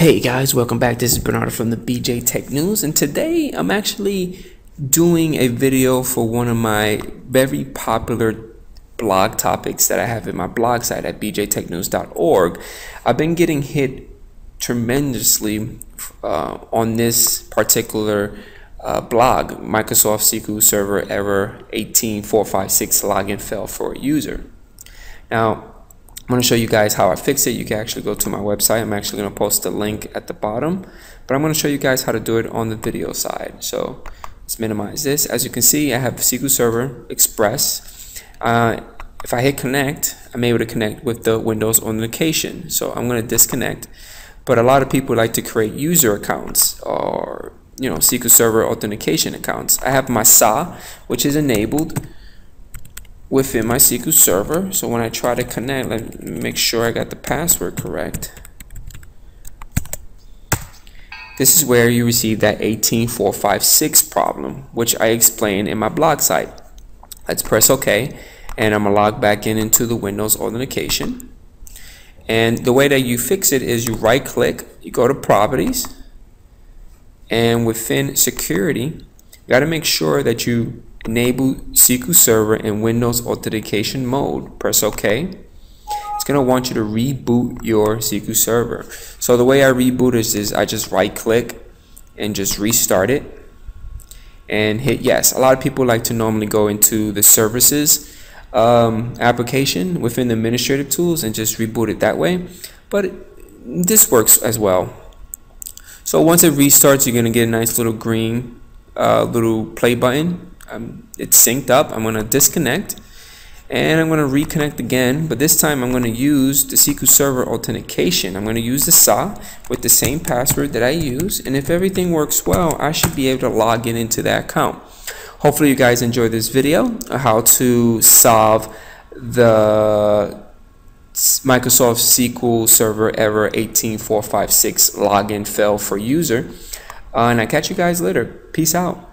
Hey guys, welcome back. This is Bernardo from the BJ Tech News, and today I'm actually doing a video for one of my very popular blog topics that I have in my blog site at BJTechNews.org. I've been getting hit tremendously on this particular blog, Microsoft SQL Server error 18456 login fail for a user. Now, I'm going to show you guys how I fix it. You can actually go to my website. I'm actually going to post the link at the bottom, but I'm going to show you guys how to do it on the video side. So let's minimize this. As you can see, I have SQL Server Express. If I hit connect, I'm able to connect with the Windows authentication. So I'm going to disconnect, but a lot of people like to create user accounts or, you know, SQL Server authentication accounts. I have my SA, which is enabled within my SQL Server. So when I try to connect, let me make sure I got the password correct. This is where you receive that 18456 problem, which I explain in my blog site. Let's press OK, and I'm gonna log back into the Windows authentication. And the way that you fix it is you right click, you go to properties, and within security, you gotta make sure that you enable SQL Server in Windows authentication mode. Press OK. It's going to want you to reboot your SQL Server. So the way I reboot is I just right click and just restart it and hit yes. A lot of people like to normally go into the services application within the administrative tools and just reboot it that way, but this works as well. So once it restarts, you're going to get a nice little green little play button. It's synced up. I'm going to disconnect and I'm going to reconnect again, but this time I'm going to use the SQL Server authentication. I'm going to use the SA with the same password that I use, and if everything works well, I should be able to log into that account. Hopefully you guys enjoyed this video on how to solve the Microsoft SQL Server error 18456 login fail for user, and I'll catch you guys later. Peace out.